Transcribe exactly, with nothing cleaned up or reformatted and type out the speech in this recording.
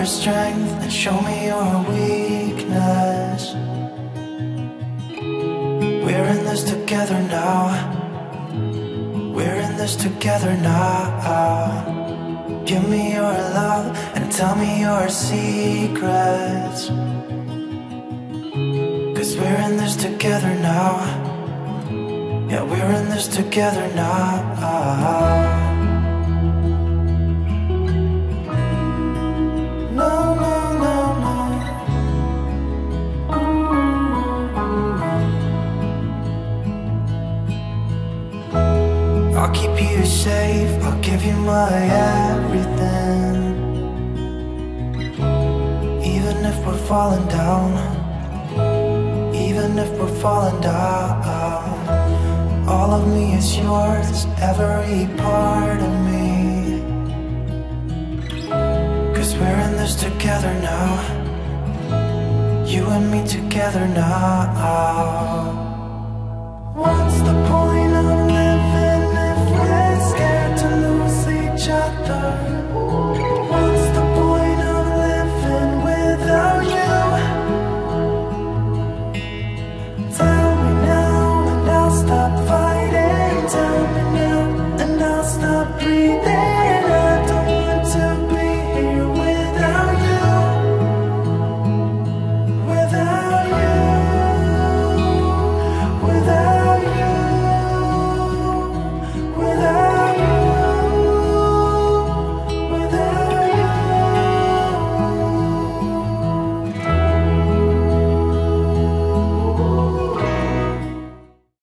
your strength and show me your weakness. We're in this together now. We're in this together now. Give me your love and tell me your secrets. Cause we're in this together now. Yeah, we're in this together now. No, no, no, no. I'll keep you safe, I'll give you my everything. Even if we're falling down, even if we're falling down, all of me is yours, every part of me. We're in this together now. You and me together now. What's the point?